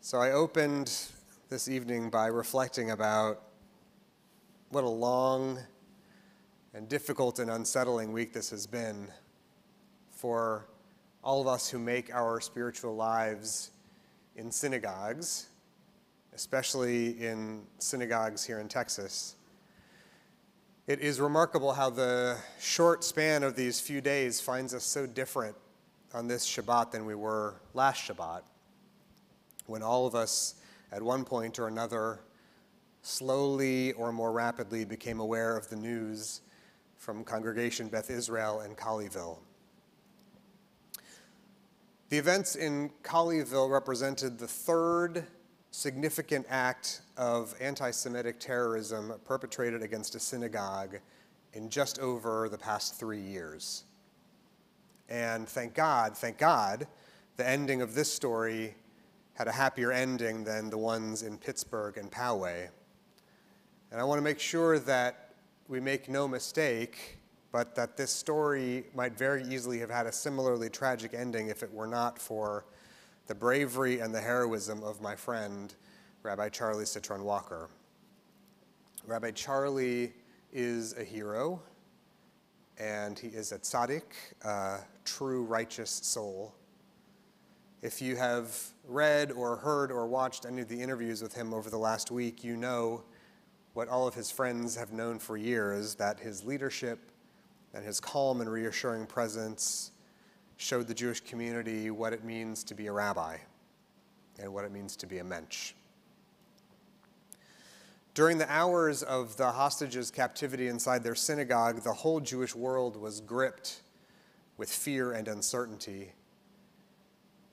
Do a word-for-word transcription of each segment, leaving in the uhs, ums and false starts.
So I opened this evening by reflecting about what a long and difficult and unsettling week this has been for all of us who make our spiritual lives in synagogues, especially in synagogues here in Texas. It is remarkable how the short span of these few days finds us so different on this Shabbat than we were last Shabbat, when all of us at one point or another slowly or more rapidly became aware of the news from Congregation Beth Israel and Colleyville. The events in Colleyville represented the third significant act of anti-Semitic terrorism perpetrated against a synagogue in just over the past three years. And thank God, thank God, the ending of this story had a happier ending than the ones in Pittsburgh and Poway. And I want to make sure that we make no mistake, but that this story might very easily have had a similarly tragic ending if it were not for the bravery and the heroism of my friend, Rabbi Charlie Citron Walker. Rabbi Charlie is a hero, and he is a tzaddik, a true righteous soul. If you have read or heard or watched any of the interviews with him over the last week, you know what all of his friends have known for years, that his leadership and his calm and reassuring presence showed the Jewish community what it means to be a rabbi and what it means to be a mensch. During the hours of the hostages' captivity inside their synagogue, the whole Jewish world was gripped with fear and uncertainty.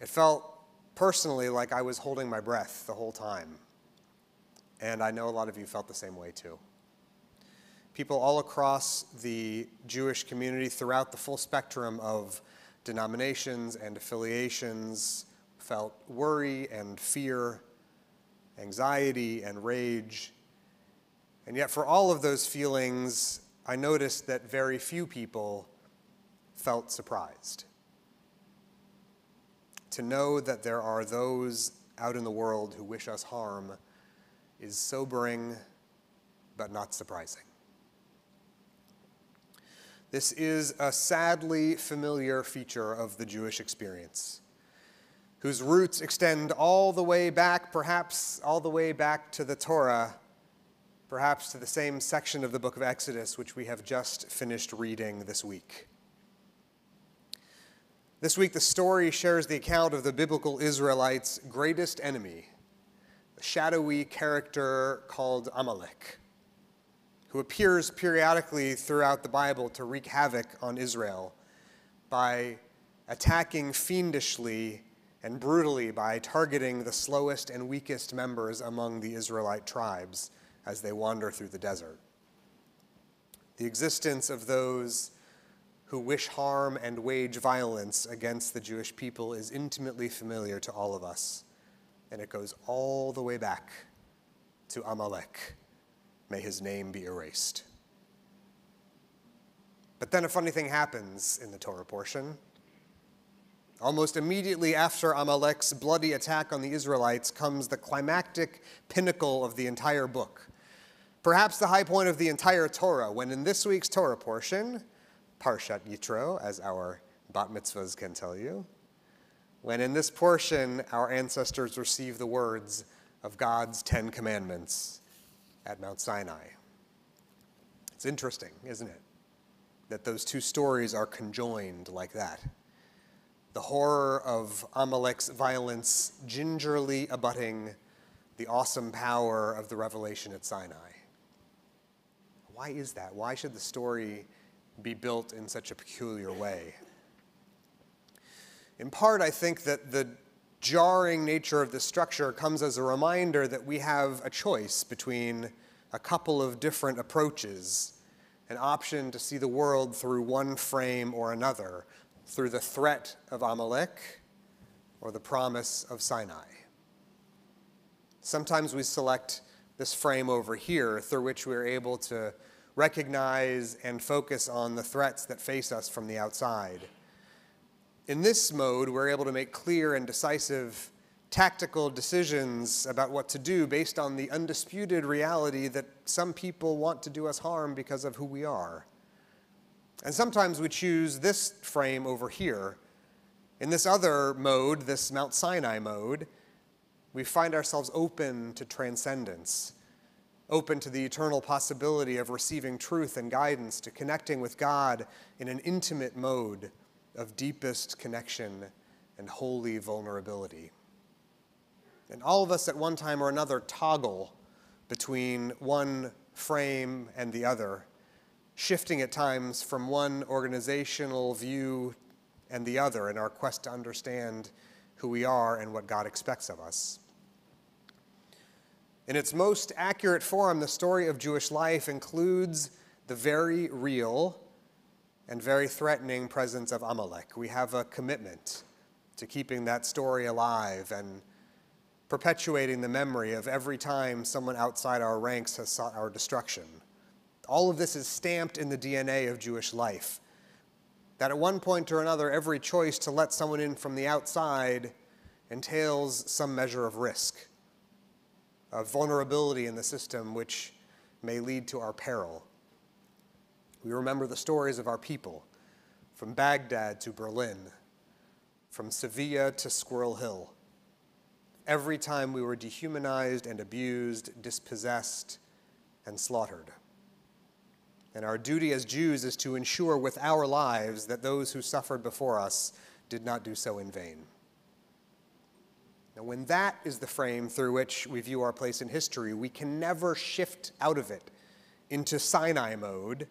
It felt personally like I was holding my breath the whole time, and I know a lot of you felt the same way too. People all across the Jewish community throughout the full spectrum of denominations and affiliations felt worry and fear, anxiety and rage. And yet for all of those feelings, I noticed that very few people felt surprised. To know that there are those out in the world who wish us harm is sobering, but not surprising. This is a sadly familiar feature of the Jewish experience, whose roots extend all the way back, perhaps all the way back to the Torah, perhaps to the same section of the book of Exodus, which we have just finished reading this week. This week, the story shares the account of the biblical Israelites' greatest enemy, the shadowy character called Amalek, who appears periodically throughout the Bible to wreak havoc on Israel by attacking fiendishly and brutally by targeting the slowest and weakest members among the Israelite tribes as they wander through the desert. The existence of those who wish harm and wage violence against the Jewish people is intimately familiar to all of us, and it goes all the way back to Amalek. May his name be erased. But then a funny thing happens in the Torah portion. Almost immediately after Amalek's bloody attack on the Israelites comes the climactic pinnacle of the entire book, perhaps the high point of the entire Torah, when in this week's Torah portion, Parshat Yitro, as our bat mitzvahs can tell you, when in this portion our ancestors receive the words of God's Ten Commandments at Mount Sinai. It's interesting, isn't it, that those two stories are conjoined like that. The horror of Amalek's violence gingerly abutting the awesome power of the revelation at Sinai. Why is that? Why should the story be built in such a peculiar way? In part, I think that the jarring nature of this structure comes as a reminder that we have a choice between a couple of different approaches, an option to see the world through one frame or another, through the threat of Amalek or the promise of Sinai. Sometimes we select this frame over here through which we're able to recognize and focus on the threats that face us from the outside. In this mode, we're able to make clear and decisive tactical decisions about what to do based on the undisputed reality that some people want to do us harm because of who we are. And sometimes we choose this frame over here. In this other mode, this Mount Sinai mode, we find ourselves open to transcendence, open to the eternal possibility of receiving truth and guidance, to connecting with God in an intimate mode of deepest connection and holy vulnerability. And all of us at one time or another toggle between one frame and the other, shifting at times from one organizational view and the other in our quest to understand who we are and what God expects of us. In its most accurate form, the story of Jewish life includes the very real and very threatening presence of Amalek. We have a commitment to keeping that story alive and perpetuating the memory of every time someone outside our ranks has sought our destruction. All of this is stamped in the D N A of Jewish life, that at one point or another, every choice to let someone in from the outside entails some measure of risk, of vulnerability in the system which may lead to our peril. We remember the stories of our people, from Baghdad to Berlin, from Sevilla to Squirrel Hill. Every time we were dehumanized and abused, dispossessed and slaughtered. And our duty as Jews is to ensure with our lives that those who suffered before us did not do so in vain. Now, when that is the frame through which we view our place in history, we can never shift out of it into Sinai mode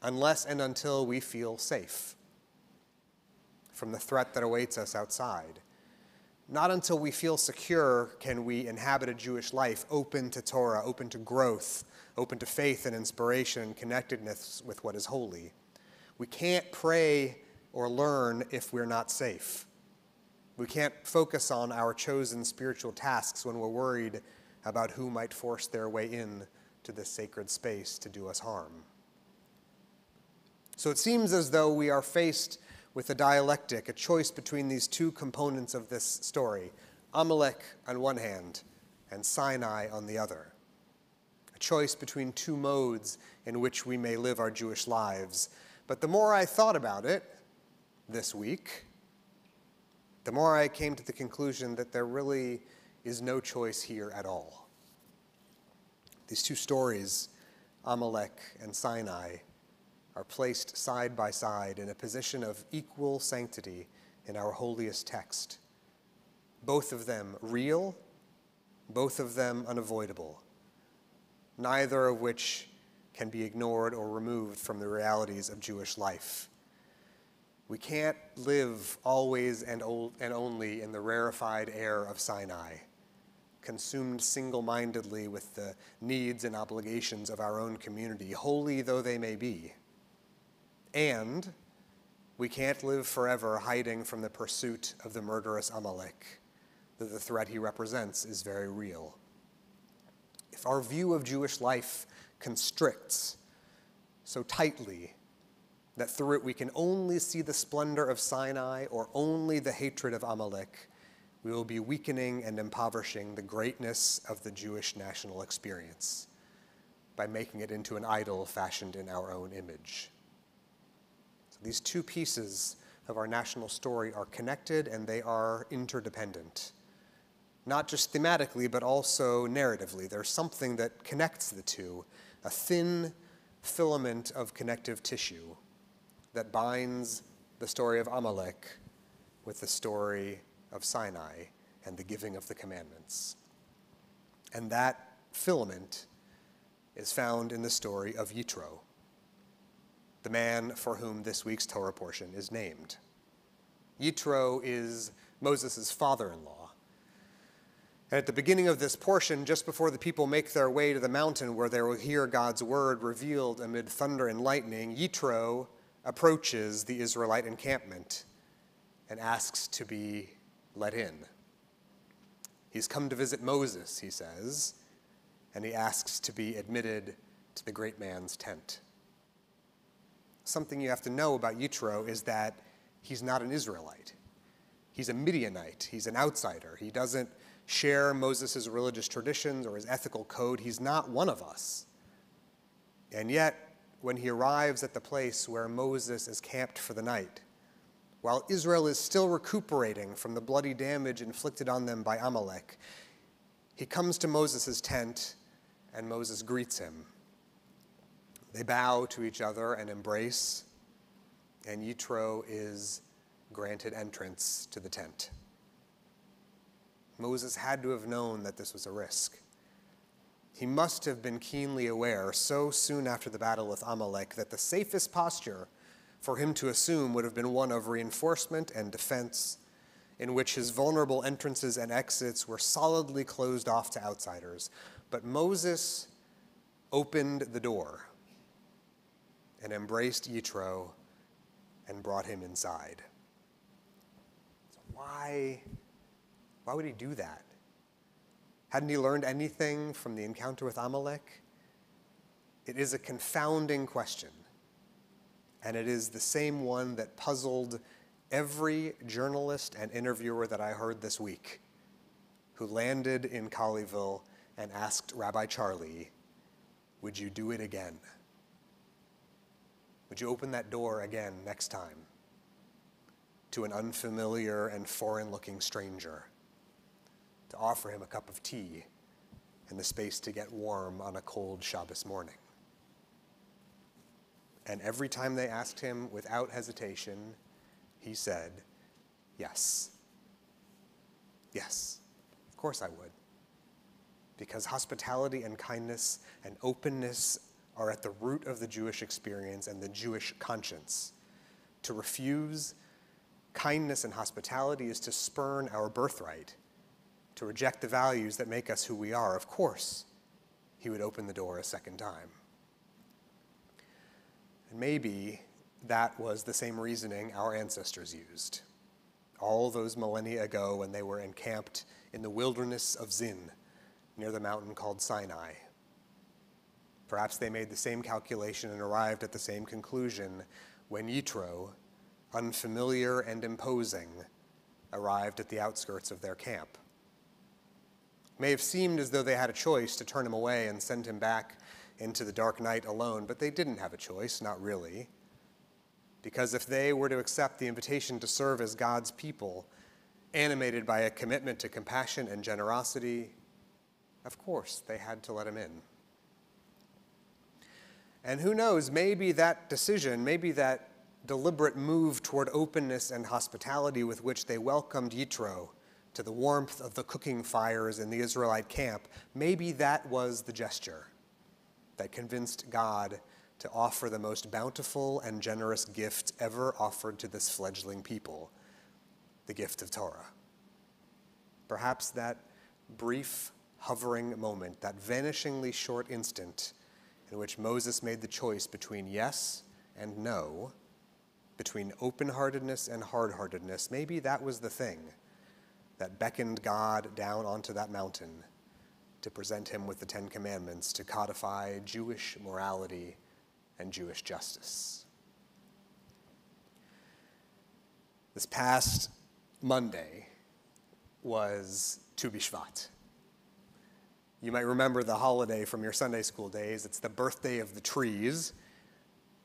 unless and until we feel safe from the threat that awaits us outside. Not until we feel secure can we inhabit a Jewish life open to Torah, open to growth, open to faith and inspiration and connectedness with what is holy. We can't pray or learn if we're not safe. We can't focus on our chosen spiritual tasks when we're worried about who might force their way in to this sacred space to do us harm. So it seems as though we are faced with a dialectic, a choice between these two components of this story, Amalek on one hand and Sinai on the other. Choice between two modes in which we may live our Jewish lives. But the more I thought about it this week, the more I came to the conclusion that there really is no choice here at all. These two stories, Amalek and Sinai, are placed side by side in a position of equal sanctity in our holiest text. Both of them real, both of them unavoidable. Neither of which can be ignored or removed from the realities of Jewish life. We can't live always and, old and only in the rarefied air of Sinai, consumed single-mindedly with the needs and obligations of our own community, holy though they may be. And we can't live forever hiding from the pursuit of the murderous Amalek, though the threat he represents is very real. If our view of Jewish life constricts so tightly that through it we can only see the splendor of Sinai or only the hatred of Amalek, we will be weakening and impoverishing the greatness of the Jewish national experience by making it into an idol fashioned in our own image. So these two pieces of our national story are connected and they are interdependent. Not just thematically, but also narratively. There's something that connects the two, a thin filament of connective tissue that binds the story of Amalek with the story of Sinai and the giving of the commandments. And that filament is found in the story of Yitro, the man for whom this week's Torah portion is named. Yitro is Moses' father-in-law. And at the beginning of this portion, just before the people make their way to the mountain where they will hear God's word revealed amid thunder and lightning, Yitro approaches the Israelite encampment and asks to be let in. He's come to visit Moses, he says, and he asks to be admitted to the great man's tent. Something you have to know about Yitro is that he's not an Israelite. he's a Midianite. He's an outsider. He doesn't share Moses' religious traditions or his ethical code. He's not one of us. And yet, when he arrives at the place where Moses is camped for the night, while Israel is still recuperating from the bloody damage inflicted on them by Amalek, he comes to Moses' tent, and Moses greets him. They bow to each other and embrace, and Yitro is granted entrance to the tent. Moses had to have known that this was a risk. He must have been keenly aware so soon after the battle with Amalek that the safest posture for him to assume would have been one of reinforcement and defense, in which his vulnerable entrances and exits were solidly closed off to outsiders. But Moses opened the door and embraced Yitro and brought him inside. So why, why would he do that? Hadn't he learned anything from the encounter with Amalek? It is a confounding question, and it is the same one that puzzled every journalist and interviewer that I heard this week who landed in Colleyville and asked Rabbi Charlie, would you do it again? Would you open that door again next time to an unfamiliar and foreign-looking stranger, to offer him a cup of tea and the space to get warm on a cold Shabbos morning? And every time they asked him, without hesitation, he said, yes. Yes, of course I would. Because hospitality and kindness and openness are at the root of the Jewish experience and the Jewish conscience. To refuse kindness and hospitality is to spurn our birthright, to reject the values that make us who we are. Of course, he would open the door a second time. And maybe that was the same reasoning our ancestors used all those millennia ago when they were encamped in the wilderness of Zin, near the mountain called Sinai. Perhaps they made the same calculation and arrived at the same conclusion when Yitro, unfamiliar and imposing, arrived at the outskirts of their camp. It may have seemed as though they had a choice to turn him away and send him back into the dark night alone, but they didn't have a choice, not really. Because if they were to accept the invitation to serve as God's people, animated by a commitment to compassion and generosity, of course they had to let him in. And who knows, maybe that decision, maybe that deliberate move toward openness and hospitality with which they welcomed Yitro to the warmth of the cooking fires in the Israelite camp, maybe that was the gesture that convinced God to offer the most bountiful and generous gift ever offered to this fledgling people, the gift of Torah. Perhaps that brief, hovering moment, that vanishingly short instant in which Moses made the choice between yes and no, between open-heartedness and hard-heartedness, maybe that was the thing that beckoned God down onto that mountain to present him with the Ten Commandments to codify Jewish morality and Jewish justice. This past Monday was Tu B'Shvat. You might remember the holiday from your Sunday school days. It's the birthday of the trees,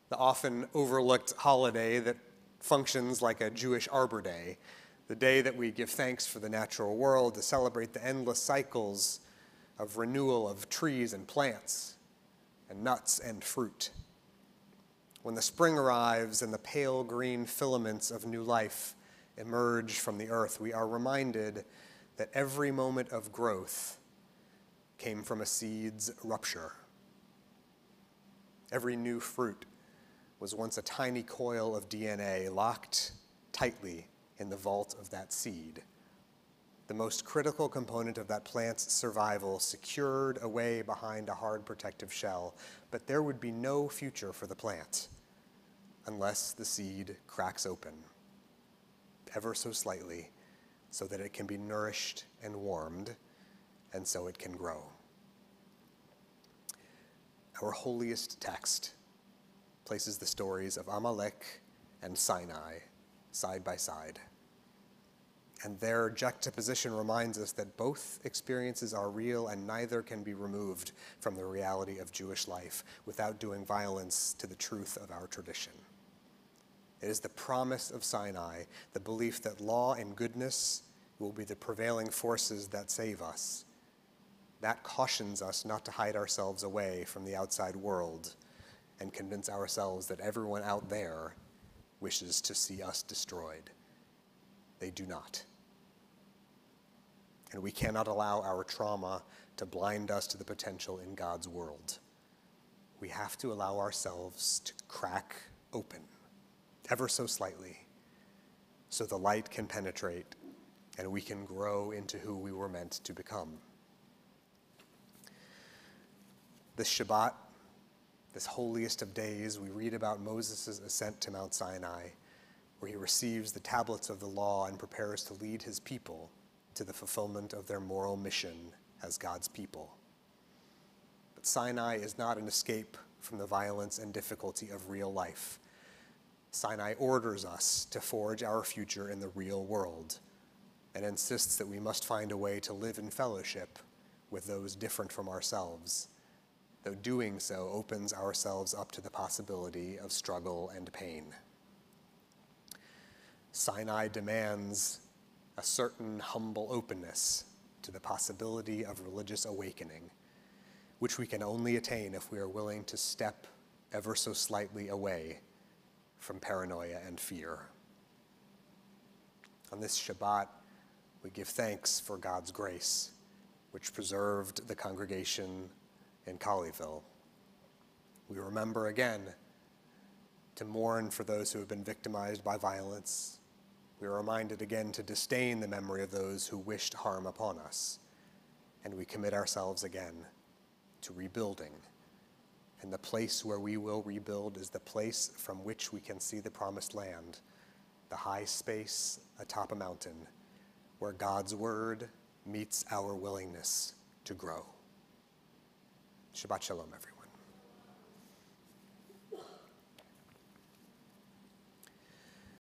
the often overlooked holiday that functions like a Jewish Arbor Day, the day that we give thanks for the natural world, to celebrate the endless cycles of renewal of trees and plants and nuts and fruit. When the spring arrives and the pale green filaments of new life emerge from the earth, we are reminded that every moment of growth came from a seed's rupture. Every new fruit was once a tiny coil of D N A locked tightly in the vault of that seed, the most critical component of that plant's survival, secured away behind a hard protective shell. But there would be no future for the plant unless the seed cracks open, ever so slightly, so that it can be nourished and warmed, and so it can grow. Our holiest text places the stories of Amalek and Sinai side by side. and their juxtaposition reminds us that both experiences are real and neither can be removed from the reality of Jewish life without doing violence to the truth of our tradition. It is the promise of Sinai, the belief that law and goodness will be the prevailing forces that save us. That cautions us not to hide ourselves away from the outside world and convince ourselves that everyone out there wishes to see us destroyed. They do not. And we cannot allow our trauma to blind us to the potential in God's world. We have to allow ourselves to crack open, ever so slightly, so the light can penetrate and we can grow into who we were meant to become. This Shabbat, this holiest of days, we read about Moses' ascent to Mount Sinai, where he receives the tablets of the law and prepares to lead his people to the fulfillment of their moral mission as God's people. But Sinai is not an escape from the violence and difficulty of real life. Sinai orders us to forge our future in the real world and insists that we must find a way to live in fellowship with those different from ourselves, though doing so opens ourselves up to the possibility of struggle and pain. Sinai demands a certain humble openness to the possibility of religious awakening, which we can only attain if we are willing to step ever so slightly away from paranoia and fear. On this Shabbat, we give thanks for God's grace, which preserved the congregation in Colleyville. We remember again to mourn for those who have been victimized by violence. We are reminded again to disdain the memory of those who wished harm upon us, and we commit ourselves again to rebuilding. And the place where we will rebuild is the place from which we can see the promised land, the high space atop a mountain, where God's word meets our willingness to grow. Shabbat Shalom, everyone.